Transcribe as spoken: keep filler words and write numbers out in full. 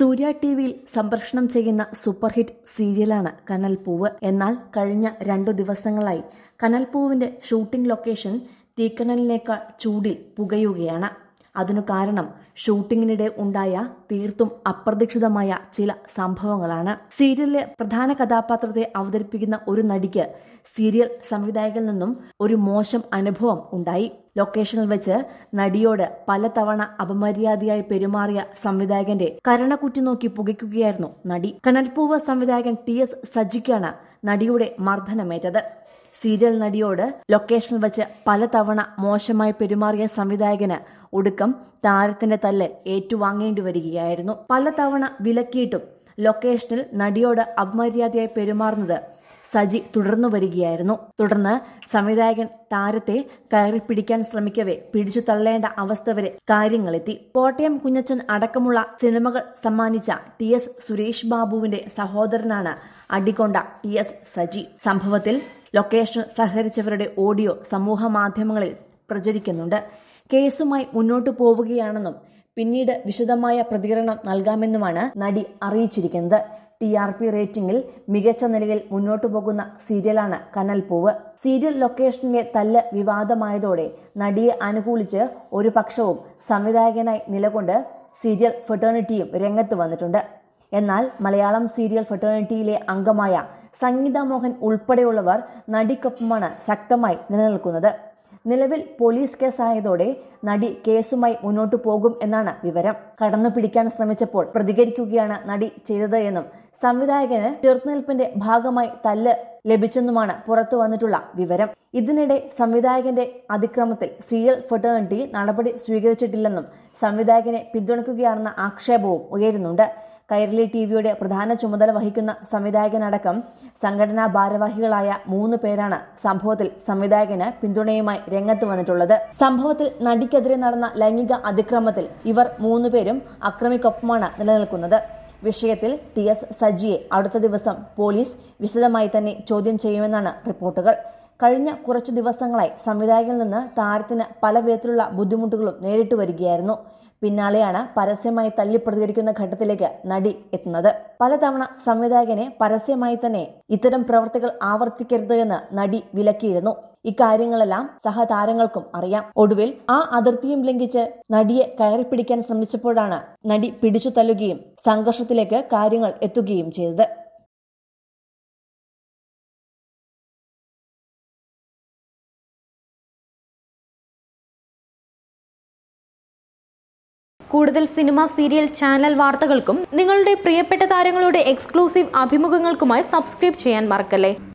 സൂര്യ ടിവിയിൽ സംപ്രേഷണം ചെയ്യുന്ന സൂപ്പർ ഹിറ്റ് സീരിയലാണ് കനല്പ്പൂവ്. എന്നാൽ കഴിഞ്ഞ രണ്ടു ദിവസങ്ങളായി കനല്പ്പൂവിന്റെ ഷൂട്ടിംഗ് ലൊക്കേഷൻ തീക്കനലിനേക്കാൾ ചൂടിൽ പുകയുകയാണ്. അതിനു കാരണം ഷൂട്ടിങ്ങിനിടെ ഉണ്ടായ തീർത്തും അപ്രതീക്ഷിതമായ ചില സംഭവങ്ങളാണ്. സീരിയലിലെ പ്രധാന കഥാപാത്രത്തെ അവതരിപ്പിക്കുന്ന ഒരു നടിക്ക് സീരിയൽ സംവിധായകനിൽ നിന്നും ഒരു മോശം അനുഭവം ഉണ്ടായി. ലൊക്കേഷനിൽ വെച്ച് നടിയോട് പലതവണ അപമര്യാദയായി പെരുമാറിയ സംവിധായകന്റെ കരണക്കുറ്റി നോക്കി പുകയ്ക്കുകയായിരുന്നു നടി. കനല്പ്പൂവ് സംവിധായകൻ ടി എസ് സജിക്കാണ് നടിയുടെ മർദ്ദനമേറ്റത്. സീരിയൽ നടിയോട് ലൊക്കേഷനിൽ വെച്ച് പലതവണ മോശമായി പെരുമാറിയ സംവിധായകന് ഒടുക്കം താരത്തിന്റെ തല്ല് ഏറ്റുവാങ്ങേണ്ടി വരികയായിരുന്നു. പലതവണ വിലക്കിയിട്ടും ലൊക്കേഷനിൽ നടിയോട് അപമര്യാദയായി പെരുമാറുന്നത് സജി തുടർന്നു വരികയായിരുന്നു. തുടർന്ന് സംവിധായകൻ താരത്തെ കയറി പിടിക്കാൻ ശ്രമിക്കവേ പിടിച്ചു തള്ളേണ്ട അവസ്ഥ വരെ കാര്യങ്ങളെത്തി. കോട്ടയം കുഞ്ഞച്ചൻ അടക്കമുള്ള സിനിമകൾ സമ്മാനിച്ച ടി എസ് സുരേഷ് ബാബുവിന്റെ സഹോദരനാണ് അടികൊണ്ട ടി എസ് സജി. സംഭവത്തിൽ ലൊക്കേഷൻ സഹകരിച്ചവരുടെ ഓഡിയോ സമൂഹ മാധ്യമങ്ങളിൽ പ്രചരിക്കുന്നുണ്ട്. കേസുമായി മുന്നോട്ടു പോവുകയാണെന്നും പിന്നീട് വിശദമായ പ്രതികരണം നൽകാമെന്നുമാണ് നടി അറിയിച്ചിരിക്കുന്നത്. ടി ആർ പി റേറ്റിംഗിൽ മികച്ച നിലയിൽ മുന്നോട്ടു പോകുന്ന സീരിയലാണ് കനല്പ്പൂവ്. സീരിയൽ ലൊക്കേഷനിലെ തല്ല് വിവാദമായതോടെ നടിയെ അനുകൂലിച്ച് ഒരു പക്ഷവും സംവിധായകനായി നിലകൊണ്ട് സീരിയൽ ഫെറ്റേണിറ്റിയും രംഗത്ത് വന്നിട്ടുണ്ട്. എന്നാൽ മലയാളം സീരിയൽ ഫെറ്റേണിറ്റിയിലെ അംഗമായ സംഗീത മോഹൻ ഉൾപ്പെടെയുള്ളവർ നടിക്കൊപ്പമാണ് ശക്തമായി നിലനിൽക്കുന്നത്. നിലവിൽ പോലീസ് കേസായതോടെ നടി കേസുമായി മുന്നോട്ടു പോകും എന്നാണ് വിവരം. കടന്നു പിടിക്കാൻ ശ്രമിച്ചപ്പോൾ പ്രതികരിക്കുകയാണ് നടി ചെയ്തത് എന്നും സംവിധായകന് ചെറുത്തുനിൽപ്പിന്റെ ഭാഗമായി തല്ല് ലഭിച്ചെന്നുമാണ് പുറത്തു വന്നിട്ടുള്ള വിവരം. ഇതിനിടെ സംവിധായകന്റെ അതിക്രമത്തിൽ സീരിയൽ ഫെറ്റേണിറ്റി നടപടി സ്വീകരിച്ചിട്ടില്ലെന്നും സംവിധായകനെ പിന്തുണയ്ക്കുകയാണെന്ന ആക്ഷേപവും ഉയരുന്നുണ്ട്. കൈരളി ടിവിയുടെ പ്രധാന ചുമതല വഹിക്കുന്ന സംവിധായകനടക്കം സംഘടനാ ഭാരവാഹികളായ മൂന്ന് പേരാണ് സംഭവത്തിൽ സംവിധായകന് പിന്തുണയുമായി രംഗത്ത് വന്നിട്ടുള്ളത്. സംഭവത്തിൽ നടിക്കെതിരെ നടന്ന ലൈംഗിക അതിക്രമത്തിൽ ഇവർ മൂന്നുപേരും അക്രമിക്കൊപ്പമാണ് നിലനിൽക്കുന്നത്. വിഷയത്തിൽ ടി എസ് സജിയെ അടുത്ത ദിവസം പോലീസ് വിശദമായി തന്നെ ചോദ്യം ചെയ്യുമെന്നാണ് റിപ്പോർട്ടുകൾ. കഴിഞ്ഞ കുറച്ചു ദിവസങ്ങളായി സംവിധായകനിൽ നിന്ന് താരത്തിന് പല വിധത്തിലുള്ള ബുദ്ധിമുട്ടുകളും നേരിട്ട് വരികയായിരുന്നു. പിന്നാലെയാണ് പരസ്യമായി തല്ലി പ്രതികരിക്കുന്ന ഘട്ടത്തിലേക്ക് നടി എത്തുന്നത്. പലതവണ സംവിധായകനെ പരസ്യമായി തന്നെ ഇത്തരം പ്രവൃത്തികൾ ആവർത്തിക്കരുത് എന്ന് നടി വിലക്കിയിരുന്നു. ഇക്കാര്യങ്ങളെല്ലാം സഹതാരങ്ങൾക്കും അറിയാം. ഒടുവിൽ ആ അതിർത്തിയും ലംഘിച്ച് നടിയെ കയറി പിടിക്കാൻ ശ്രമിച്ചപ്പോഴാണ് നടി പിടിച്ചു തല്ലുകയും സംഘർഷത്തിലേക്ക് കാര്യങ്ങൾ എത്തുകയും ചെയ്തത്. കൂടുതൽ സിനിമ സീരിയൽ ചാനൽ വാർത്തകൾക്കും നിങ്ങളുടെ പ്രിയപ്പെട്ട താരങ്ങളുടെ എക്സ്ക്ലൂസീവ് അഭിമുഖങ്ങൾക്കുമായി സബ്സ്ക്രൈബ് ചെയ്യാൻ മറക്കല്ലേ.